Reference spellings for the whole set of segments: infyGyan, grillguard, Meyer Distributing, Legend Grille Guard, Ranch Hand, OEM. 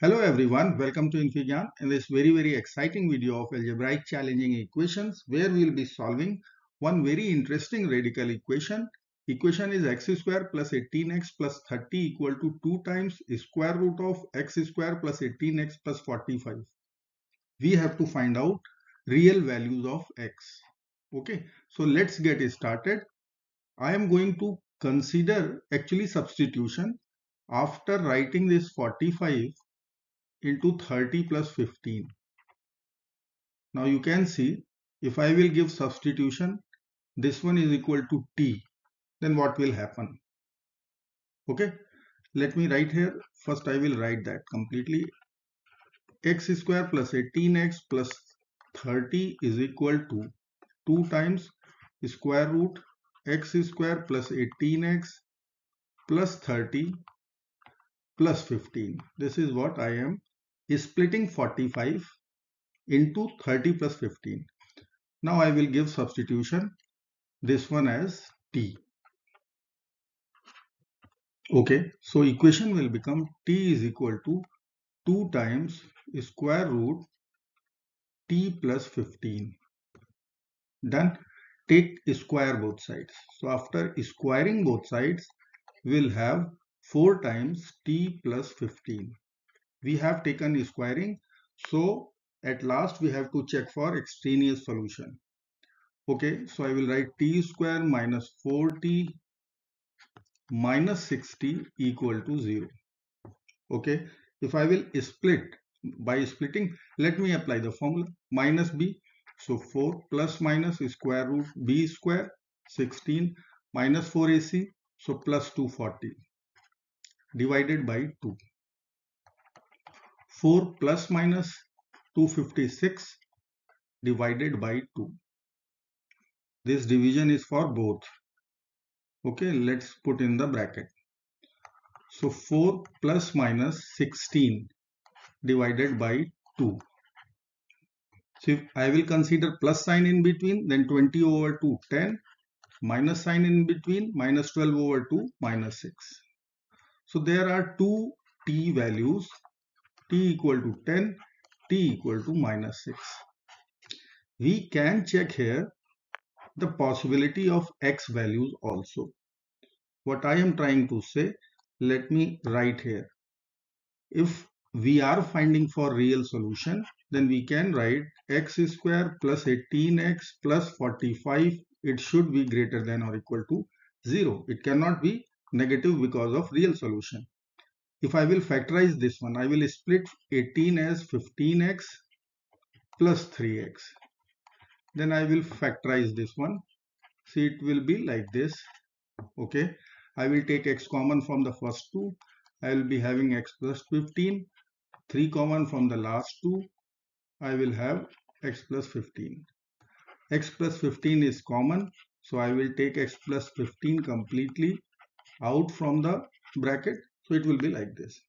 Hello everyone, welcome to infyGyan. In this very exciting video of algebraic challenging equations, where we will be solving one very interesting radical equation. Equation is x square plus 18x plus 30 equal to 2 times square root of x square plus 18x plus 45. We have to find out real values of x. Okay, so let's get started. I am going to consider actually substitution after writing this 45 into 30 plus 15. Now you can see, if I will give substitution, this one is equal to t, then what will happen? Okay, let me write here. First I will write that completely. X square plus 18x plus 30 is equal to 2 times square root x square plus 18x plus 30 plus 15. This is what I am splitting 45 into 30 plus 15. Now I will give substitution, this one as t. Okay, so equation will become t is equal to 2 times square root t plus 15. Then take square both sides. So after squaring both sides, we'll have 4 times t plus 15. We have taken squaring, so at last we have to check for extraneous solution. Okay, so I will write t square minus 4t minus 6t equal to 0. Okay, if I will split, by splitting, let me apply the formula minus b. So 4 plus minus square root b square 16 minus 4ac, so plus 240 divided by 2. 4 plus minus 256 divided by 2. This division is for both. Okay, let's put in the bracket. So 4 plus minus 16 divided by 2. So if I will consider plus sign in between, then 20 over 2, 10. Minus sign in between, minus 12 over 2, minus 6. So there are two t values, t equal to 10, t equal to minus 6. We can check here the possibility of x values also. What I am trying to say, let me write here. If we are finding for real solution, then we can write x square plus 18x plus 45. It should be greater than or equal to 0. It cannot be negative because of real solution. If I will factorize this one, I will split 18 as 15x plus 3x. Then I will factorize this one. See, it will be like this. Okay, I will take x common from the first two. I will be having x plus 15. 3 common from the last two. I will have x plus 15. X plus 15 is common, so I will take x plus 15 completely out from the bracket, so it will be like this.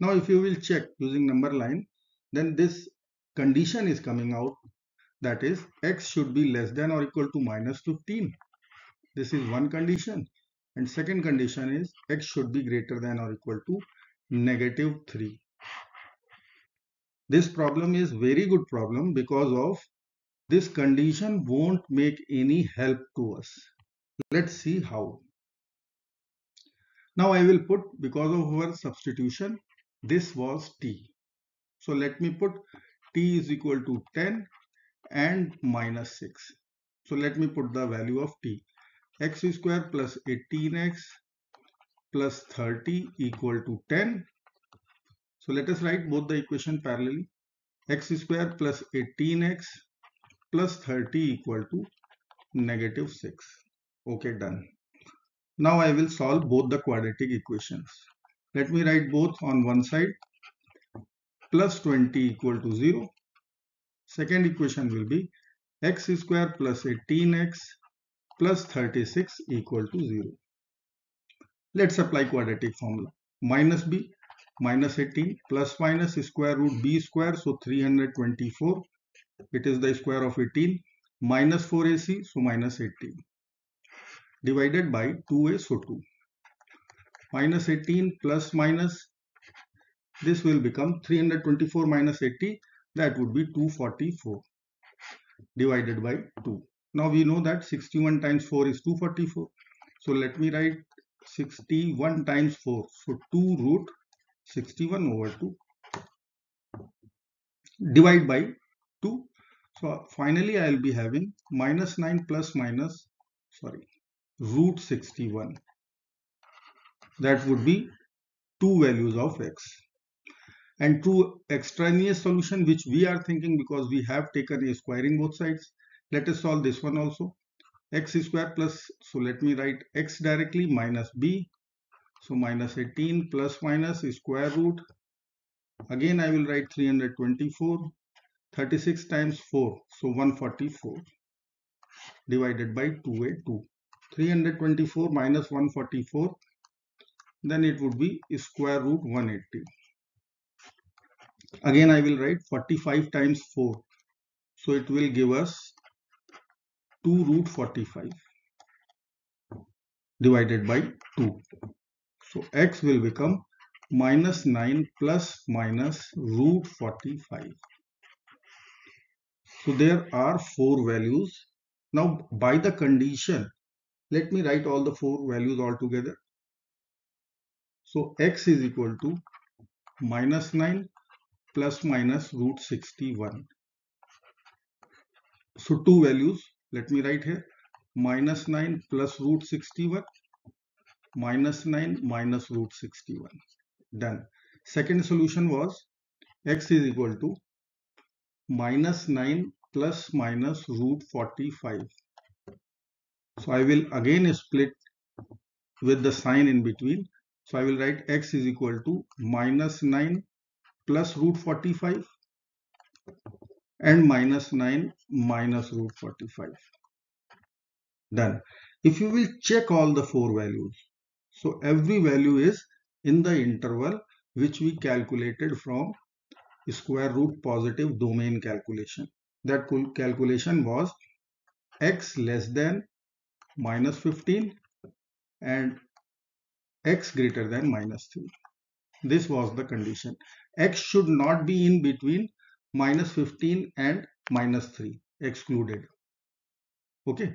Now if you will check using number line, then this condition is coming out, that is x should be less than or equal to minus 15. This is one condition, and second condition is x should be greater than or equal to negative 3. This problem is very good problem because of this condition won't make any help to us. Let's see how. Now I will put, because of our substitution, this was t. So let me put t is equal to 10 and minus 6. So let me put the value of t. x square plus 18x plus 30 equal to 10. So let us write both the equation parallelly. X square plus 18x plus 30 equal to negative 6. Okay, done. Now I will solve both the quadratic equations. Let me write both on one side. Plus 20 equal to 0. Second equation will be x square plus 18x plus 36 equal to 0. Let's apply quadratic formula. Minus b minus 18 plus minus square root b square, so 324. It is the square of 18, minus 4ac, so minus 18, divided by 2a, so 2. Minus 18 plus minus This will become 324 minus 80, that would be 244 divided by 2. Now we know that 61 times 4 is 244. So let me write 61 times 4. So 2 root 61 over 2 divide by 2. So finally I will be having minus 9 plus minus, sorry, root 61. That would be two values of x. And to extraneous solution which we are thinking, because we have taken a squaring both sides, let us solve this one also. X square plus, so let me write x directly, minus b, so minus 18 plus minus square root, again I will write 324, 36 times 4, so 144 divided by 2a2, 324 minus 144, then it would be square root 180. Again I will write 45 times 4, so it will give us 2 root 45 divided by 2. So x will become minus 9 plus minus root 45. So there are 4 values. Now by the condition, let me write all the 4 values all together. So x is equal to minus 9 plus minus root 61. So two values, let me write here, minus 9 plus root 61, minus 9 minus root 61. Done. Second solution was x is equal to minus 9 plus minus root 45. So I will again split with the sign in between. So I will write x is equal to minus 9 plus root 45 and minus 9 minus root 45. Done. If you will check all the 4 values, so every value is in the interval which we calculated from square root positive domain calculation. That calculation was x less than minus 15 and x greater than minus 3. This was the condition. X should not be in between minus 15 and minus 3, excluded. Okay.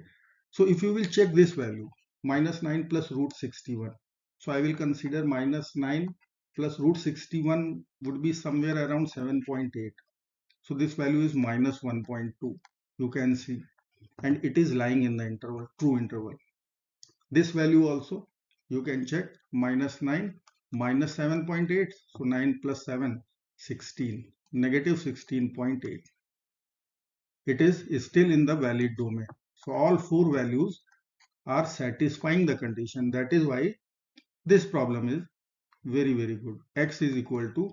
So if you will check this value, minus 9 plus root 61. So I will consider minus 9 plus root 61 would be somewhere around 7.8. So this value is minus 1.2. You can see. And it is lying in the interval, true interval. This value also you can check, minus 9 minus 7.8. So 9 plus 7, 16. Negative 16.8. It is still in the valid domain. So all 4 values are satisfying the condition. That is why this problem is very, very good. X is equal to,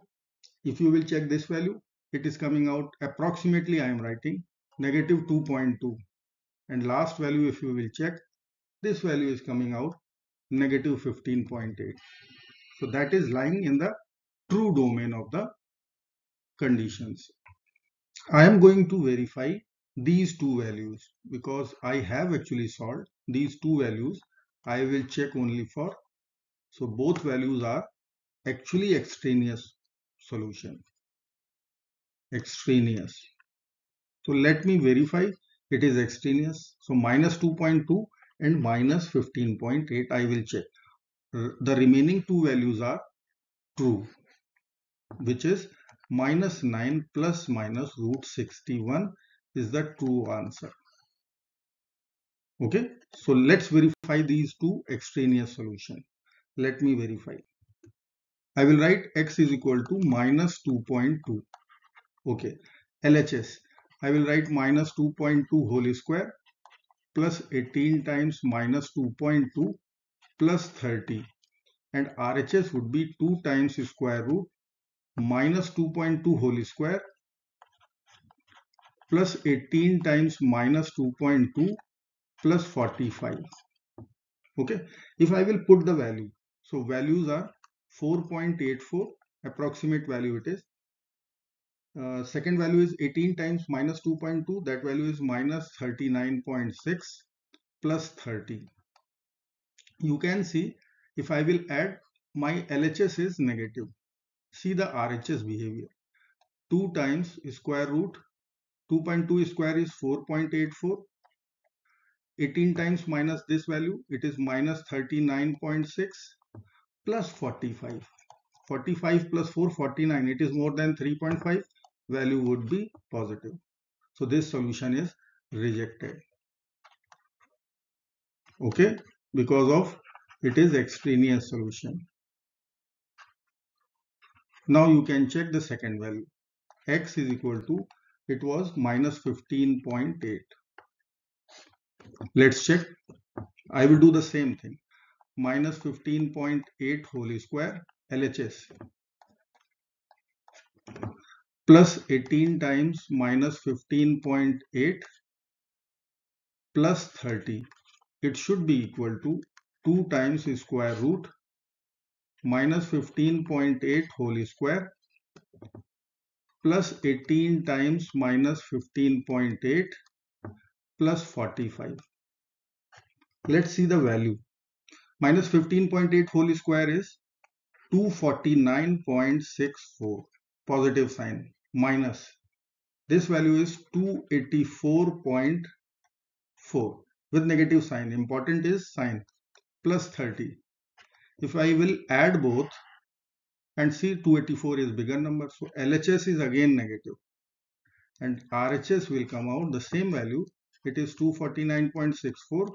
if you will check this value, it is coming out approximately, I am writing, negative 2.2. And last value, if you will check, this value is coming out negative 15.8. So that is lying in the true domain of the conditions. I am going to verify these two values because I have actually solved these two values. I will check only for, so both values are actually extraneous solution. Extraneous. So let me verify it is extraneous. So minus 2.2 and minus 15.8 I will check. The remaining two values are true, which is minus 9 plus minus root 61 is the true answer. Okay, so let's verify these two extraneous solutions. Let me verify. I will write x is equal to minus 2.2. Okay, LHS. I will write minus 2.2 whole square plus 18 times minus 2.2 plus 30. And RHS would be 2 times square root minus 2.2 whole square plus 18 times minus 2.2 plus 45. Okay, if I will put the value, so values are 4.84, approximate value it is. Second value is 18 times minus 2.2, that value is minus 39.6 plus 30. You can see if I will add, my LHS is negative. See the RHS behavior. 2 times square root, 2.2 square is 4.84. 18 times minus this value, it is minus 39.6 plus 45. 45 plus 4, 49. It is more than 3.5. Value would be positive. So this solution is rejected. Okay, because of it is extraneous solution. Now you can check the second value. X is equal to, it was minus 15.8. Let's check. I will do the same thing. Minus 15.8 whole square LHS plus 18 times minus 15.8 plus 30. It should be equal to 2 times square root minus 15.8 whole square plus 18 times minus 15.8 plus 45. Let's see the value. Minus 15.8 whole square is 249.64, positive sign, minus. This value is 284.4 with negative sign, important is sign, plus 30. If I will add both and see 284 is bigger number, so LHS is again negative and RHS will come out the same value. It is 249.64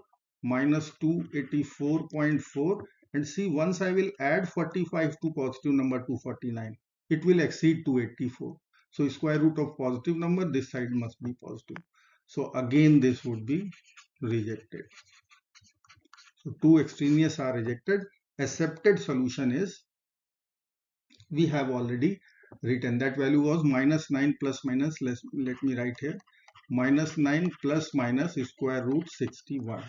minus 284.4, and see once I will add 45 to positive number 249, it will exceed 284. So square root of positive number, this side must be positive. So again this would be rejected. So two extraneous are rejected. Accepted solution is, we have already written, that value was minus 9 plus minus, let me write here, minus 9 plus minus square root 61.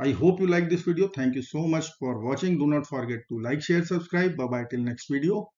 I hope you like this video. Thank you so much for watching. Do not forget to like, share, subscribe. Bye bye till next video.